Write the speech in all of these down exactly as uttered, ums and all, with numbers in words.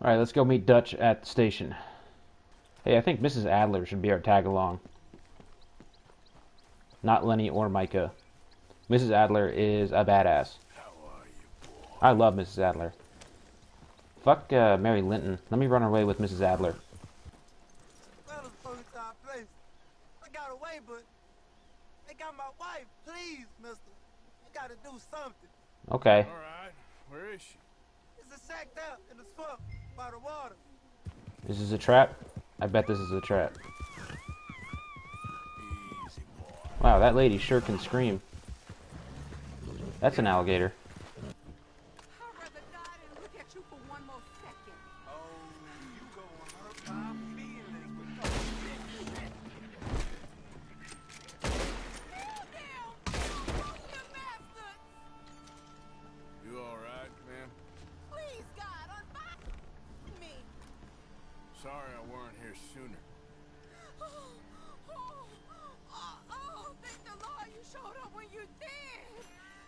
All right, let's go meet Dutch at the station. Hey, I think Missus Adler should be our tag-along. Not Lenny or Micah. Missus Adler is a badass. How are you, boy? I love Missus Adler. Fuck uh, Mary Linton. Let me run away with Missus Adler. Well, it's the first time, please. I got away, but they got my wife. Please, mister. You gotta do something. Okay. All right. Where is she? It's sacked up in the swamp by the water. This is a trap? I bet this is a trap. Easy, boy. Wow, that lady sure can scream. That's an alligator.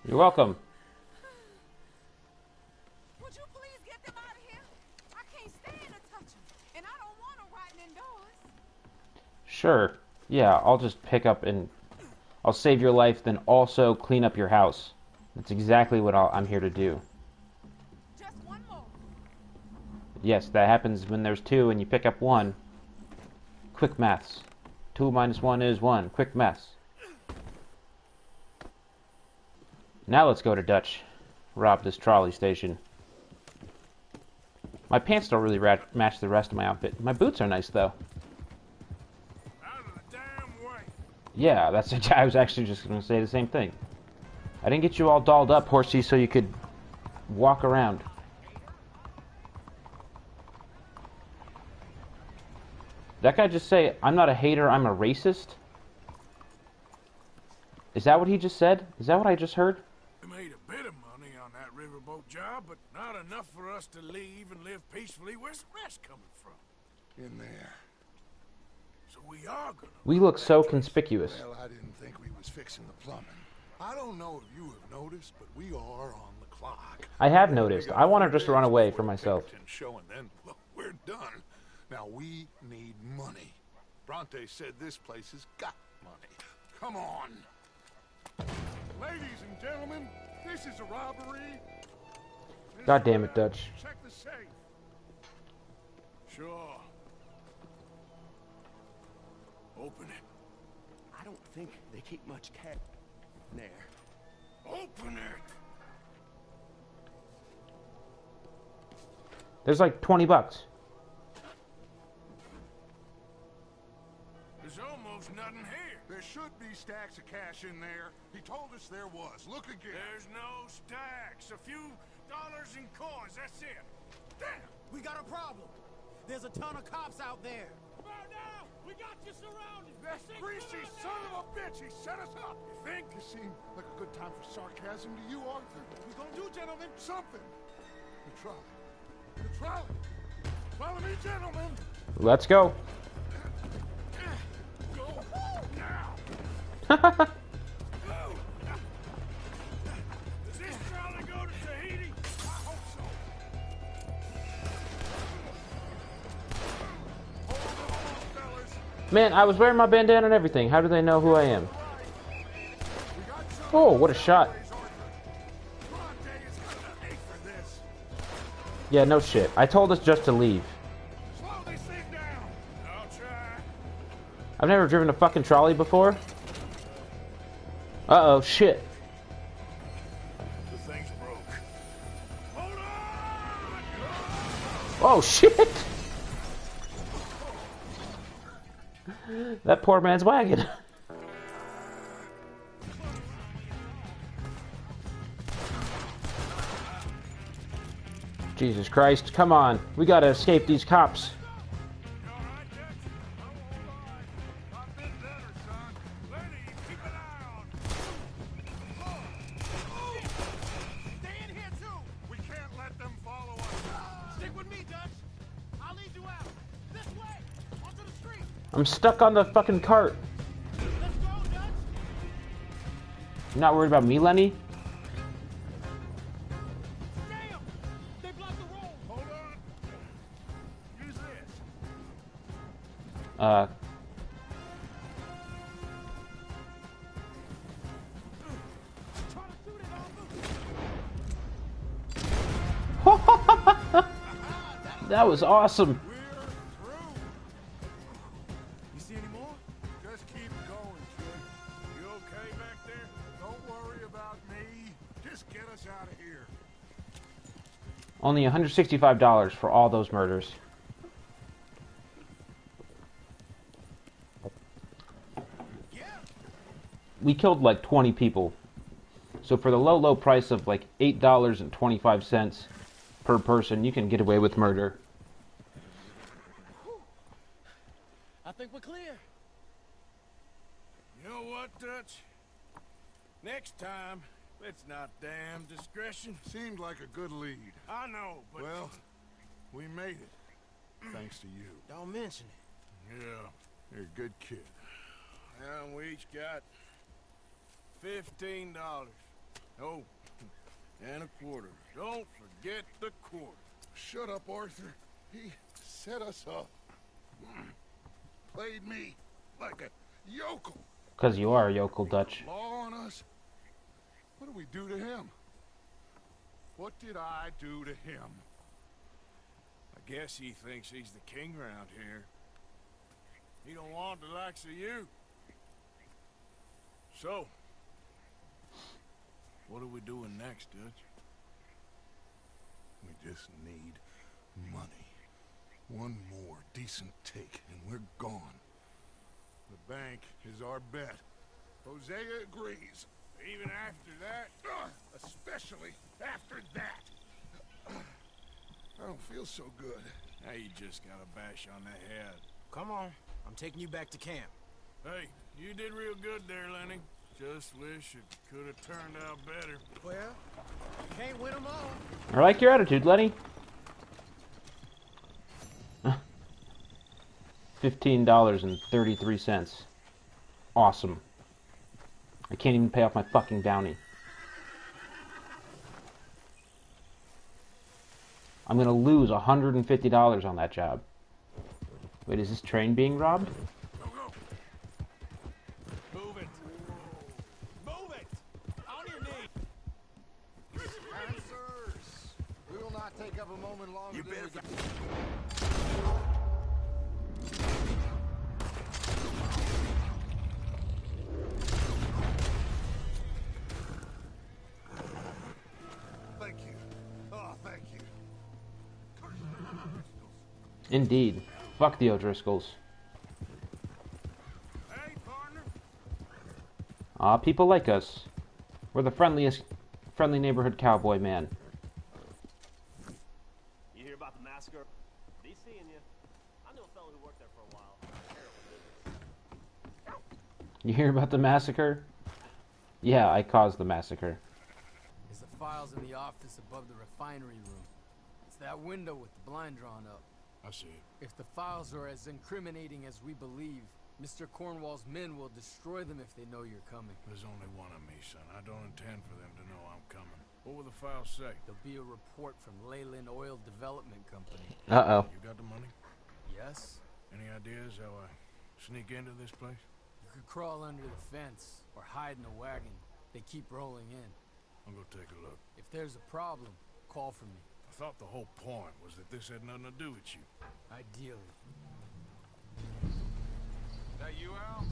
You're welcome. Would you please get them out of here? I can't stand to touch them, and I don't want them rotting indoors. Sure. Yeah, I'll just pick up and I'll save your life, then also clean up your house. That's exactly what I'll, I'm here to do. Just one more. Yes, that happens when there's two and you pick up one. Quick maths. Two minus one is one. Quick maths. Now let's go to Dutch, rob this trolley station. My pants don't really rat match the rest of my outfit. My boots are nice, though. Out of the damn way. Yeah, that's. I was actually just going to say the same thing. I didn't get you all dolled up, horsey, so you could walk around. That guy just say, "I'm not a hater, I'm a racist"? Is that what he just said? Is that what I just heard? Made a bit of money on that riverboat job, but not enough for us to leave and live peacefully. Where's the rest coming from? In there. So we are gonna... We look so conspicuous. Well, I didn't think we was fixing the plumbing. I don't know if you have noticed, but we are on the clock. I have noticed. I want to just run away for myself. Show and then, well, we're done. Now we need money. Bronte said this place has got money. Come on. Ladies and gentlemen, this is a robbery. God damn it, Dutch. Check the safe. Sure. Open it. I don't think they keep much cat in there. Open it. There's like twenty bucks. There's almost nothing here. There should be stacks of cash in there. He told us there was. Look again. There's no stacks. A few dollars in coins. That's it. Damn! We got a problem. There's a ton of cops out there. Come on now! We got you surrounded. That greasy son of a bitch. He set us up. You think? This seemed like a good time for sarcasm to you, Arthur. What we gonna do, gentlemen? Something. The trolley. The trolley. Follow me, gentlemen. Let's go. Does this trolley go to Tahiti? I hope so. Hold on, fellas. Man, I was wearing my bandana and everything. How do they know who I am? Oh, what a shot. Yeah, no shit. I told us just to leave. I've never driven a fucking trolley before. Uh-oh, shit. The thing's broke. Hold on! Oh, shit! That poor man's wagon. Jesus Christ, come on. We gotta escape these cops. I'm stuck on the fucking cart. Let's go, Dutch. You're not worried about me, Lenny? Damn! They blocked the road. Hold on. Uh, that was awesome. You see any more? Just keep going, kid. You okay back there? Don't worry about me. Just get us out of here. Only one hundred sixty-five dollars for all those murders. Yeah. We killed like twenty people. So for the low, low price of like eight dollars and twenty-five cents per person, you can get away with murder. I think we're clear. You know what, Dutch? Next time, let's not damn discretion. Seemed like a good lead. I know, but... Well, we made it. Thanks to you. Don't mention it. Yeah, you're a good kid. And we each got fifteen dollars. Oh, and a quarter. Don't forget the quarter. Shut up, Arthur. He set us up. Played me like a yokel. Because you are a yokel, Dutch. Law on us. What did we do to him? What did I do to him? I guess he thinks he's the king around here. He don't want the likes of you. So, what are we doing next, Dutch? We just need money. One more decent take, and we're gone. The bank is our bet. Hosea agrees. Even after that? Especially after that. I don't feel so good. Now you just got a bash on the head. Come on. I'm taking you back to camp. Hey, you did real good there, Lenny. Just wish it could have turned out better. Well, you can't win them all. I like your attitude, Lenny. fifteen dollars and thirty-three cents. Awesome. I can't even pay off my fucking bounty. I'm gonna lose one hundred fifty dollars on that job. Wait, is this train being robbed? Indeed. Fuck the O'Driscolls. Hey, partner. Ah, people like us. We're the friendliest, friendly neighborhood cowboy man. You hear about the massacre? Be seeing you. I knew a fellow who worked there for a while. You hear about the massacre? Yeah, I caused the massacre. There's the files in the office above the refinery room. It's that window with the blind drawn up. I see. If the files are as incriminating as we believe, Mister Cornwall's men will destroy them if they know you're coming. There's only one of me, son. I don't intend for them to know I'm coming. What will the files say? There'll be a report from Leyland Oil Development Company. Uh-oh. You got the money? Yes. Any ideas how I sneak into this place? You could crawl under the fence or hide in a wagon. They keep rolling in. I'll go take a look. If there's a problem, call for me. I thought the whole point was that this had nothing to do with you. Ideally. Is that you, Al?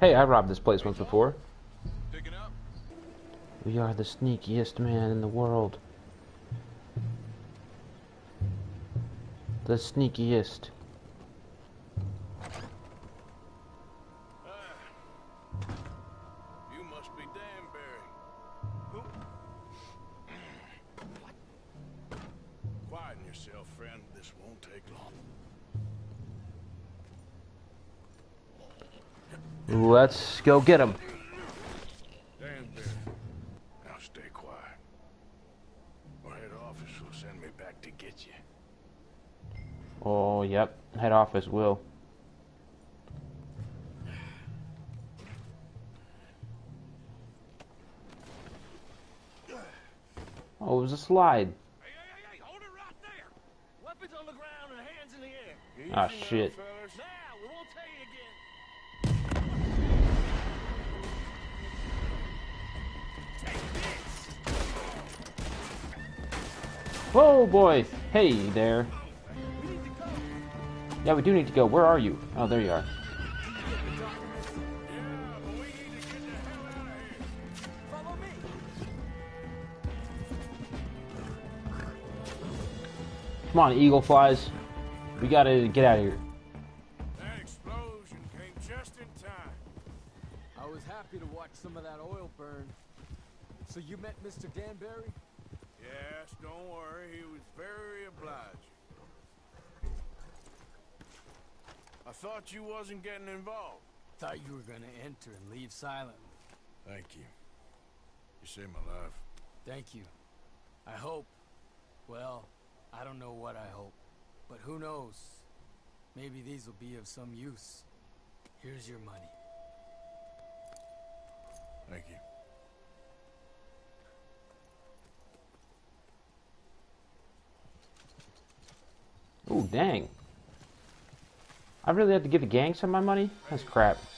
Hey, I robbed this place once before. Pick it up. We are the sneakiest man in the world. The sneakiest. Let's go get him. Danbury. Now stay quiet. Or head office will send me back to get you. Oh, yep. Head office will. Oh, it was a slide. Hey, hey, hey, hold it right there. Weapons on the ground and hands in the air. Ah, oh, shit. Now, we won't tell you again. Whoa, boys! Hey there. We need to go. Yeah, we do need to go. Where are you? Oh, there you are. Come on, Eagle Flies. We gotta get out of here. That explosion came just in time. I was happy to watch some of that oil burn. So you met Mister Danbury? Yes, don't worry. He was very obliging. I thought you wasn't getting involved. Thought you were gonna enter and leave silently. Thank you. You saved my life. Thank you. I hope. Well, I don't know what I hope. But who knows? Maybe these will be of some use. Here's your money. Thank you. Oh, dang. I really have to give the gang some of my money? That's crap.